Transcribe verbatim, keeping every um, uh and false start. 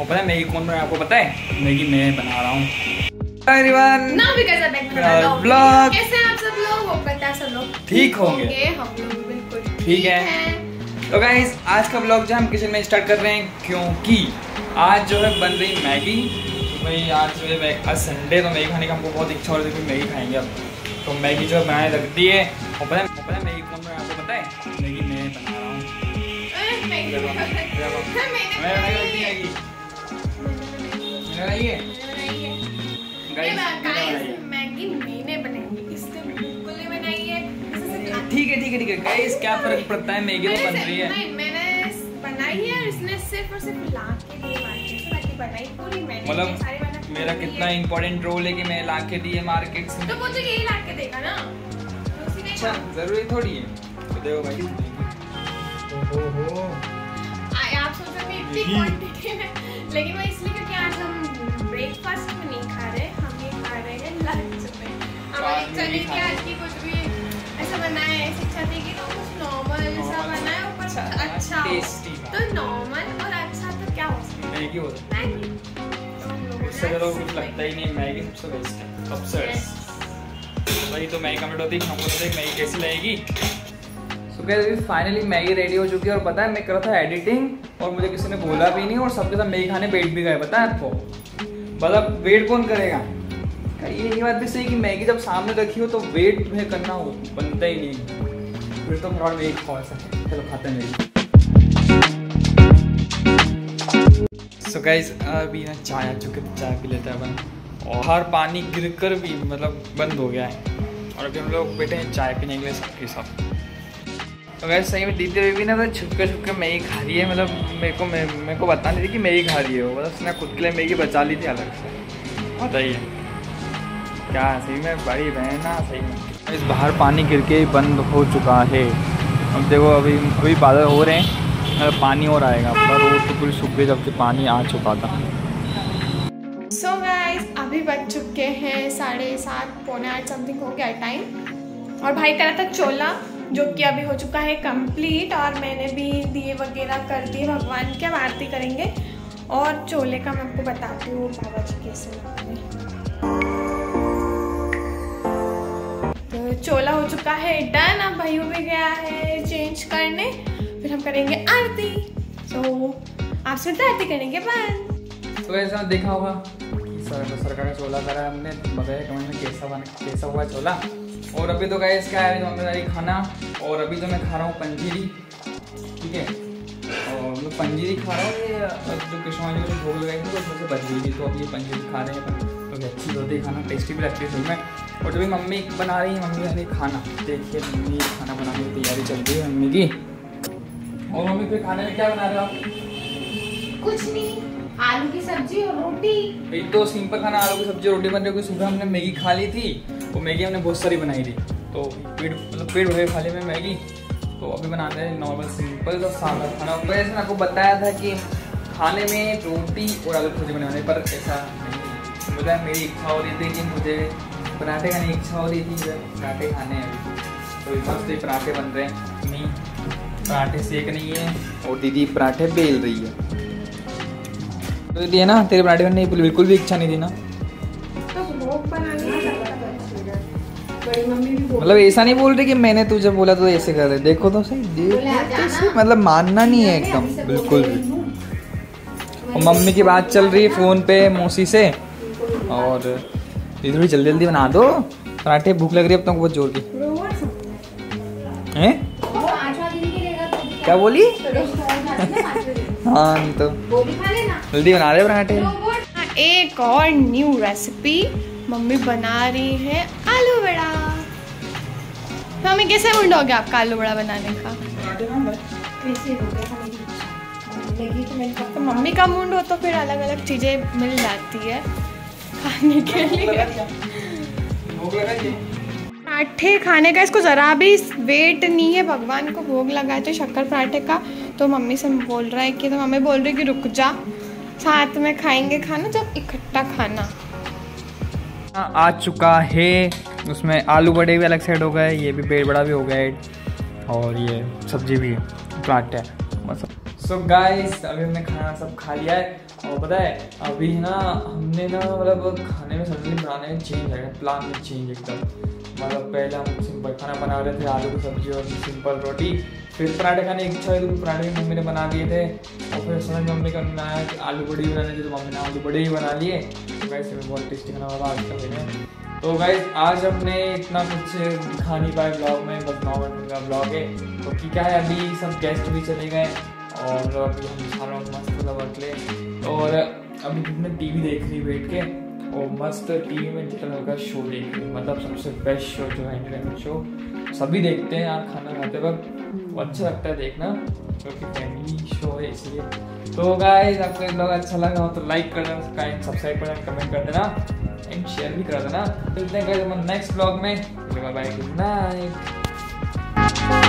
और पता है मैगी कौन बनाया, आपको पता है? मैगी मैं बना रहा हूँ। ठीक होंगे हम लोग, बिल्कुल ठीक है। तो गाइस आज का ब्लॉग जो हम किचन में स्टार्ट कर रहे हैं, क्योंकि आज जो है बन रही मैगी। तो भाई आज जो है आज संडे, तो मैगी खाने का हमको बहुत इच्छा हो रही थी, मैगी खाएंगे अब। तो मैगी जो है बनाने लगती है, और पता है पता है मैगी कौन बनाया, आपको पता है? मैगी मैं बना रहा हूँ। ठीक है ठीक है ठीक है गाइस, क्या फर्क पड़ता है, मैगी तो बन रही है। मैंने बनाई है और इसने सिर्फ और सिर्फ ला के दी मार्केट से, बाकी बनाई पूरी मैंने। मतलब मेरा कितना इम्पोर्टेंट रोल है कि मैं ला के दी है मार्केट से, तो मुझे यही ला के देगा ना, अच्छा जरूरी थोड़ी है। तो देखो भाई, हो हो आप सोच रहे हैं इतनी क्वांटिटी में, लेकिन मैं इसलिए क्योंकि आज हम ब्रेकफास्ट में नहीं खा रहे, हम ये खा रहे हैं लंच में। हमारी इच्छा थी कि आज की कुछ भी ऐसा बनाए, ऐसी इच्छा थी कि तो कुछ नॉर्मल सा बनाए, ऊपर अच्छा टेस्टी। तो नॉर्मल और अच्छा तो क्या हो सकता है, मैगी हो सकता है। इससे ज़्यादा कुछ लगता ही नहीं, मैगी सबसे बेस्ट है, सबसे बेस्ट। वही तो मैगी कमेंट होती है, हमको तो मैगी कैसी लगेगी। तो गाइस अभी फाइनली मैगी रेडी हो चुकी है, और पता है मैं कर रहा था एडिटिंग और मुझे किसी ने बोला भी नहीं, और सबके साथ मैगी खाने बैठ भी गए। पता है आपको, मतलब वेट कौन करेगा? ये ये बात भी सही कि मैगी जब सामने रखी हो तो वेट तुम्हें करना हो बनता ही नहीं, फिर तो थोड़ा वेट खा सकते हैं। चलो खाते हैं। सो गाइस अभी ना चाय आ चुके, चाय पी लेते हैं अपन, और हर पानी गिर कर भी मतलब बंद हो गया है, और अभी हम लोग बैठे हैं चाय पीने के लिए सबके साथ। तो गाइस सही में दीदी भी ना छुप के छुप के मैगी खा रही है, मतलब मेरे को मे, मेरे को बता नहीं थी कि मैगी खा रही है वो, मतलब उसने खुद के लिए मैगी बचा ली थी अलग से। बताइए क्या सही में बड़ी बहन ना, सही में इस बाहर पानी गिर के बंद हो चुका है। अब देखो अभी अभी बादल हो रहे हैं, पानी और आएगा, पर वो तो पूरी सूख गई जबकि पानी आ चुका था। सो गाइस अभी बज चुके हैं साढ़े सात, पौने आठ समथिंग हो गया टाइम, और भाई कह रहा था चोला, जो कि अभी हो चुका है कंप्लीट, और मैंने भी दिए वगैरह कर दिए भगवान के, आरती करेंगे। और चोले का मैं आपको बताती हूँ बाबा जी कैसे बनाते हैं। तो चोला हो चुका है डन, अब भाई भी गया है चेंज करने, फिर हम करेंगे आरती। तो आप सिर्फ आरती करेंगे बस। तो ऐसा देखा होगा सरकार का चोला करा है हमने, बताया कमेंट में कैसा बना, कैसा हुआ चोला। और अभी तो गाइस क्या है, मम्मी वाली खाना, और अभी तो मैं खा रहा हूँ पंजीरी, ठीक है, और मैं पंजीरी खा रहा हूँ। जो कृष्ण जी भोग लगाई थी उसमें से बच गई थी, तो अब ये पंजीरी खा रहे हैं अपन, तो अच्छी होती है, खाना टेस्टी भी लगती है फिल्म में। और अभी मम्मी बना रही है, मम्मी वाली खाना, देखिए मम्मी खाना बनाने की तैयारी चल रही है मम्मी की। और मम्मी फिर खाने में क्या बना रहे हो आप? कुछ नहीं, आलू की सब्जी और रोटी। भाई तो सिंपल खाना, आलू की सब्जी और रोटी बन रही, क्योंकि सुबह हमने मैगी खा ली थी, तो मैगी हमने बहुत सारी बनाई थी, तो पेट मतलब पेट भर खा ली मैं मैगी। तो अभी बनाते हैं नॉर्मल सिंपल और सादा खाना। वैसे आपको बताया था कि खाने में रोटी और आलू की सब्जी बनाने, पर ऐसा मुझे मेरी इच्छा हो रही थी कि मुझे पराठे खाने की इच्छा हो रही थी, पराठे खाने हैं, तो मस्त पराठे बन रहे हैं। नहीं पराठे सेक रही है, और दीदी पराठे बेल रही है। तो दीदी है ना, तेरे पराठे बनने की बिल्कुल भी इच्छा नहीं थी ना, मतलब ऐसा नहीं बोल रही कि मैंने तुझे बोला तो ऐसे कर रहे, देखो तो सही, देखो सही, मतलब मानना नहीं है एकदम बिल्कुल भी। और मम्मी की बात चल रही है फोन पे मौसी से, और दीदी थोड़ी जल्दी जल्दी बना दो पराठे, भूख लग रही है अब तुमको बहुत जोर की। हैं क्या बोली? हाँ तो जल्दी बना रहे पराठे। एक और न्यू रेसिपी, मम्मी बना रही है आलू बड़ा। मम्मी कैसे मूड हो गया आपका आलू बड़ा बनाने का? तो मम्मी का मूड हो तो फिर अलग अलग चीजें मिल जाती है खाने के लिए। पराठे खाने का इसको जरा भी वेट नहीं है, भगवान को भोग लगाए थे शक्कर पराठे का, तो मम्मी से बोल रहा है कि, तो मम्मी बोल रही है कि रुक जा, साथ में खाएंगे खाना जब इकट्ठा खाना। आ चुका है, उसमें आलू बड़े भी अलग साइड हो गए, ये भी पेड़ बड़ा भी हो गया, और ये सब्जी भी है, पराठा है। सो गाइस अभी हमने खाना सब खा लिया है, और पता है अभी ना हमने ना मतलब खाने में सब्जी बनाने में चेंज है, प्लान में चेंज एकदम। मतलब पहले हम सिंपल खाना बना रहे थे, आलू की सब्जी और सिंपल रोटी। फिर पराठे खाने की इच्छा हुई तो पराठे मम्मी ने बना दिए थे। और फिर समझ में मम्मी का बनाया कि आलू बड़ी बनाने थी तो मम्मी ने आलू बड़े ही बना लिए। तो गाइस हमें बहुत टेस्टी खाना होगा आज का मैंने। तो गाइस आज हमने इतना कुछ दिखा नहीं पाया ब्लॉग में, बस नौ मिनट का ब्लॉग है क्योंकि क्या है अभी सब गेस्ट भी चले गए और अभी हम सारा मस्त मतलब अगले। और अभी कितने टीवी देख रही बैठ के और मस्त टीवी में जितना हल्का शो देख रही, मतलब सबसे बेस्ट शो जो है एंटरटेनमेंट शो सभी देखते हैं यार खाना खाते वक्त, वो अच्छा लगता है देखना क्योंकि फैमिली शो है इसलिए। तो गाइस आपको ब्लॉग अच्छा लगा हो तो लाइक कर देना, सब्सक्राइब कर देना, कमेंट कर देना एंड शेयर भी कर देना। मिलते हैं गाइस नेक्स्ट ब्लॉग में। Bye bye, good night.